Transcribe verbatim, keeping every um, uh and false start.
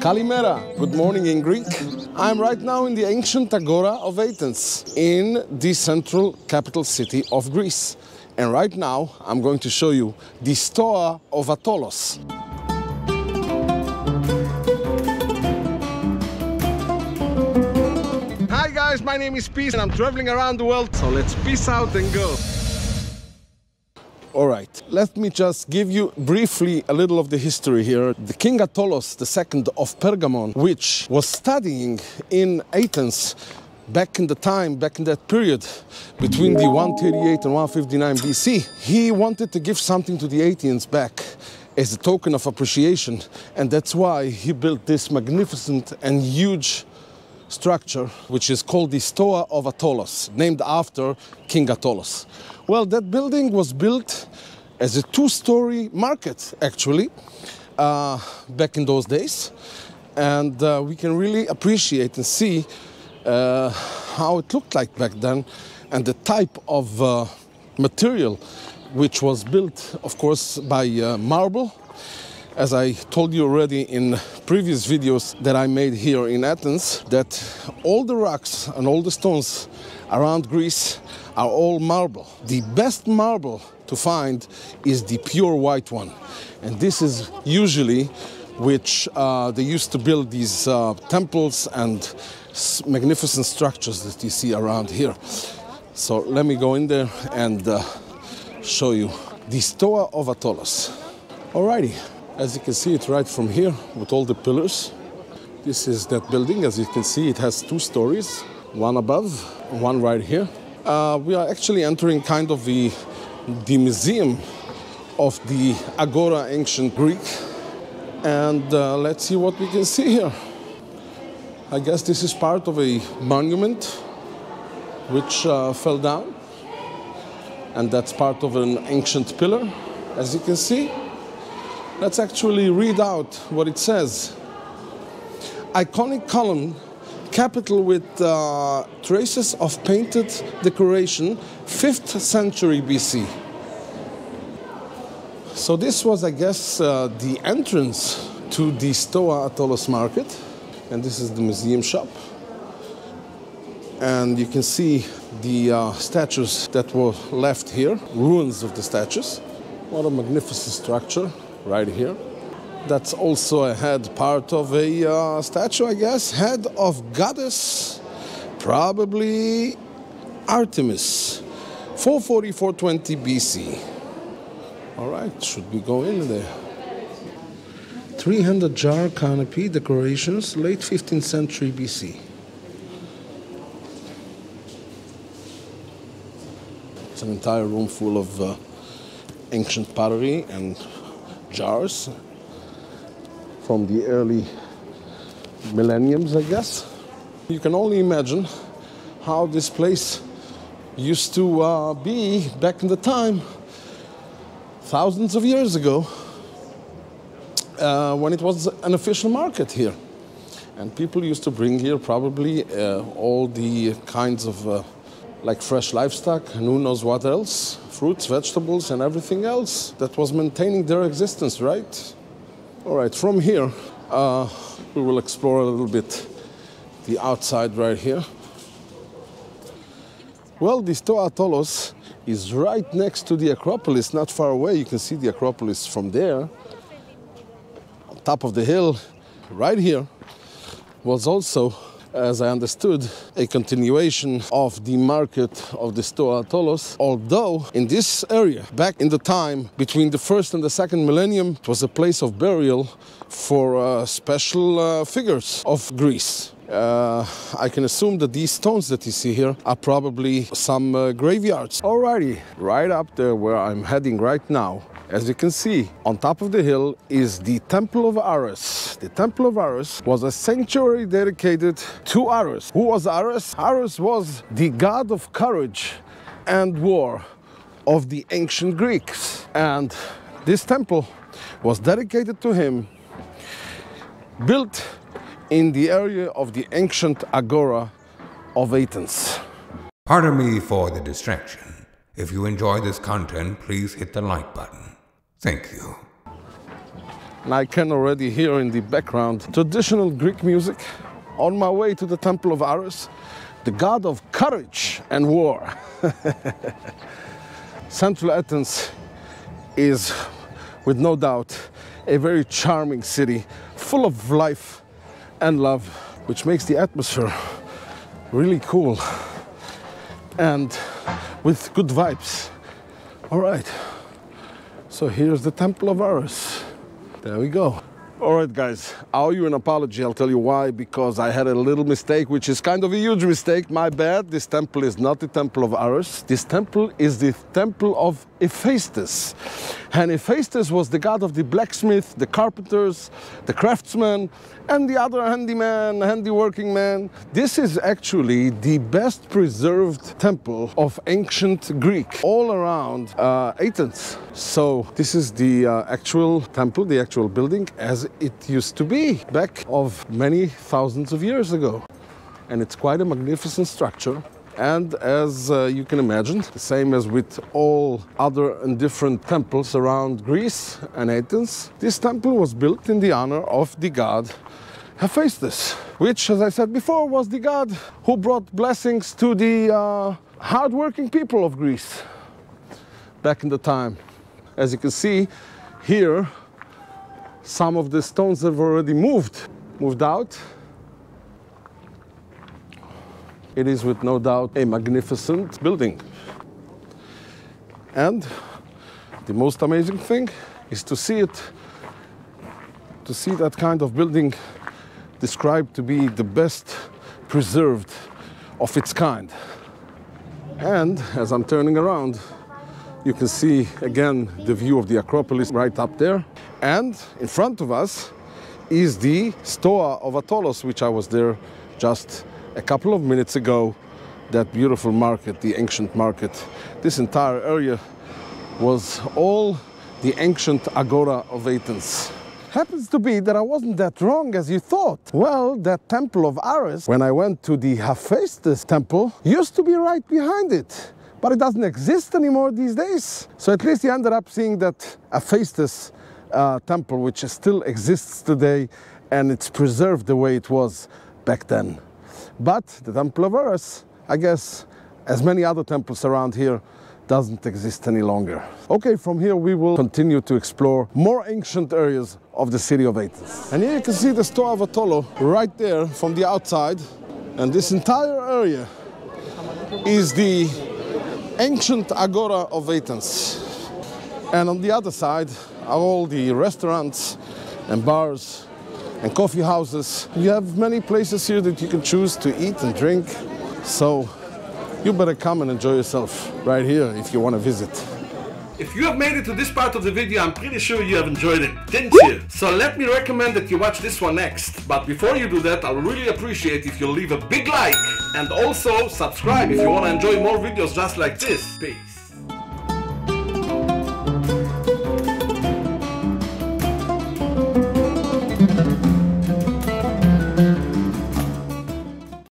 Kalimera, good morning in Greek. I'm right now in the ancient Agora of Athens, in the central capital city of Greece. And right now, I'm going to show you the Stoa of Attalos. Hi guys, my name is Peace and I'm traveling around the world, so let's peace out and go. All right, let me just give you briefly a little of the history here. The King Attalos the Second of Pergamon, which was studying in Athens back in the time, back in that period, between the one thirty-eight and one fifty-nine B C, he wanted to give something to the Athenians back as a token of appreciation. And that's why he built this magnificent and huge structure, which is called the Stoa of Attalos, named after King Attalos. Well, that building was built as a two-story market, actually, uh, back in those days. And uh, we can really appreciate and see uh, how it looked like back then, and the type of uh, material which was built, of course, by uh, marble. As I told you already in previous videos that I made here in Athens, that all the rocks and all the stones around Greece are all marble. The best marble to find is the pure white one. And this is usually which uh, they used to build these uh, temples and magnificent structures that you see around here. So let me go in there and uh, show you the Stoa of Attalos. Alrighty. As you can see it right from here with all the pillars. This is that building. As you can see, it has two stories, one above, one right here. Uh, we are actually entering kind of the, the museum of the Agora ancient Greek. And uh, let's see what we can see here. I guess this is part of a monument which uh, fell down. And that's part of an ancient pillar, as you can see. Let's actually read out what it says. Iconic column, capital with uh, traces of painted decoration, fifth century B C. So this was, I guess, uh, the entrance to the Stoa Attalos market. And this is the museum shop. And you can see the uh, statues that were left here, ruins of the statues. What a magnificent structure. Right here. That's also a head, part of a uh, statue, I guess. Head of goddess, probably Artemis, four forty-four twenty B C. All right, should we go in there? three hundred jar canopy decorations, late fifteenth century B C. It's an entire room full of uh, ancient pottery and jars from the early millenniums, I guess. You can only imagine how this place used to uh, be back in the time, thousands of years ago, uh, when it was an official market here. And people used to bring here probably uh, all the kinds of uh, like fresh livestock and who knows what else, fruits, vegetables and everything else that was maintaining their existence, right? All right, from here, uh, we will explore a little bit the outside right here. Well, the Stoa Attalos is right next to the Acropolis, not far away. You can see the Acropolis from there. On top of the hill, right here, was also, as I understood, a continuation of the market of the Stoa Attalos, although in this area, back in the time between the first and the second millennium, it was a place of burial for uh, special uh, figures of Greece. Uh, I can assume that these stones that you see here are probably some uh, graveyards. Alrighty, right up there where I'm heading right now, as you can see, on top of the hill is the Temple of Ares. The Temple of Ares was a sanctuary dedicated to Ares. Who was Ares? Ares was the god of courage and war of the ancient Greeks. And this temple was dedicated to him, built in the area of the ancient Agora of Athens. Pardon me for the distraction. If you enjoy this content, please hit the like button. Thank you. and I can already hear in the background traditional Greek music. On my way to the Temple of Ares, the god of courage and war. Central Athens is, with no doubt, a very charming city, full of life and love, which makes the atmosphere really cool and with good vibes. All right, so here's the Temple of Ares. There we go. All right, guys, I owe you an apology. I'll tell you why, because I had a little mistake, which is kind of a huge mistake. My bad. This temple is not the Temple of Ares. This temple is the Temple of Hephaestus. And Hephaestus was the god of the blacksmith, the carpenters, the craftsmen, and the other handyman, handiworking man. This is actually the best preserved temple of ancient Greek all around uh, Athens. So this is the uh, actual temple, the actual building, as it used to be back of many thousands of years ago. And it's quite a magnificent structure. And as uh, you can imagine, the same as with all other and different temples around Greece and Athens, this temple was built in the honor of the god Hephaestus, which, as I said before, was the god who brought blessings to the uh, hard-working people of Greece back in the time. As you can see here, some of the stones have already moved, moved out. It is, with no doubt, a magnificent building. And the most amazing thing is to see it, to see that kind of building described to be the best preserved of its kind. And as I'm turning around, you can see again the view of the Acropolis right up there. And in front of us is the Stoa of Attalos, which I was there just a couple of minutes ago. That beautiful market, the ancient market. This entire area was all the ancient Agora of Athens. Happens to be that I wasn't that wrong as you thought. Well, that Temple of Ares, when I went to the Hephaestus temple, used to be right behind it. But it doesn't exist anymore these days. So at least you ended up seeing that Hephaestus uh, temple, which still exists today, and it's preserved the way it was back then. But the Temple of Ares, I guess, as many other temples around here, doesn't exist any longer. Okay, from here we will continue to explore more ancient areas of the city of Athens. And here you can see the Stoa of Attalos right there from the outside. And this entire area is the ancient Agora of Athens. And on the other side are all the restaurants and bars and coffee houses. You have many places here that you can choose to eat and drink, so you better come and enjoy yourself right here if you want to visit. If you have made it to this part of the video, I'm pretty sure you have enjoyed it, didn't you? So let me recommend that you watch this one next. But before you do that, I'll really appreciate if you leave a big like and also subscribe if you want to enjoy more videos just like this. Peace.